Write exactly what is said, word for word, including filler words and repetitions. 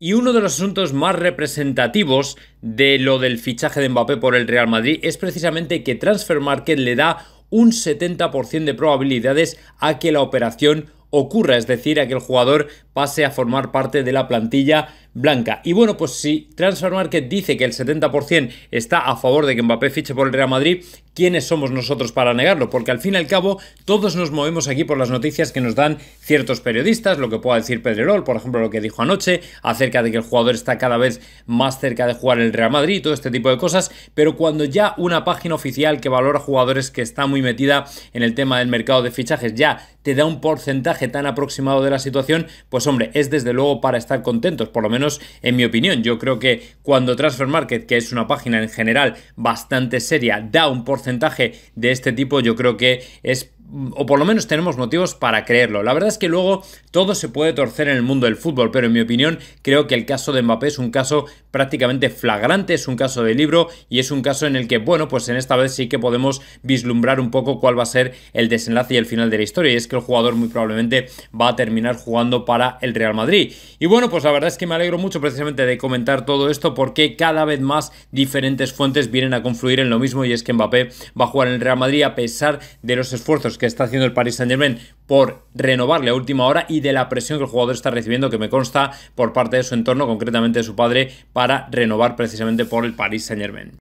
Y uno de los asuntos más representativos de lo del fichaje de Mbappé por el Real Madrid es precisamente que Transfermarkt le da un setenta por ciento de probabilidades a que la operación ocurra, es decir, a que el jugador pase a formar parte de la plantilla blanca. Y bueno, pues si Transfermarkt dice que el setenta por ciento está a favor de que Mbappé fiche por el Real Madrid, ¿quiénes somos nosotros para negarlo? Porque al fin y al cabo todos nos movemos aquí por las noticias que nos dan ciertos periodistas, lo que pueda decir Pedrerol, por ejemplo, lo que dijo anoche acerca de que el jugador está cada vez más cerca de jugar en el Real Madrid, todo este tipo de cosas. Pero cuando ya una página oficial que valora jugadores, que está muy metida en el tema del mercado de fichajes, ya te da un porcentaje tan aproximado de la situación, pues hombre, es desde luego para estar contentos, por lo menos en mi opinión. Yo creo que cuando Transfermarkt, que es una página en general bastante seria, da un porcentaje de este tipo, yo creo que es, o por lo menos tenemos motivos para creerlo. La verdad es que luego todo se puede torcer en el mundo del fútbol, pero en mi opinión creo que el caso de Mbappé es un caso prácticamente flagrante, es un caso de libro y es un caso en el que, bueno, pues en esta vez sí que podemos vislumbrar un poco cuál va a ser el desenlace y el final de la historia, y es que el jugador muy probablemente va a terminar jugando para el Real Madrid. Y bueno, pues la verdad es que me alegro mucho precisamente de comentar todo esto, porque cada vez más diferentes fuentes vienen a confluir en lo mismo, y es que Mbappé va a jugar en el Real Madrid a pesar de los esfuerzos que está haciendo el Paris Saint-Germain por renovarle a última hora y de la presión que el jugador está recibiendo, que me consta, por parte de su entorno, concretamente de su padre, para renovar precisamente por el Paris Saint-Germain.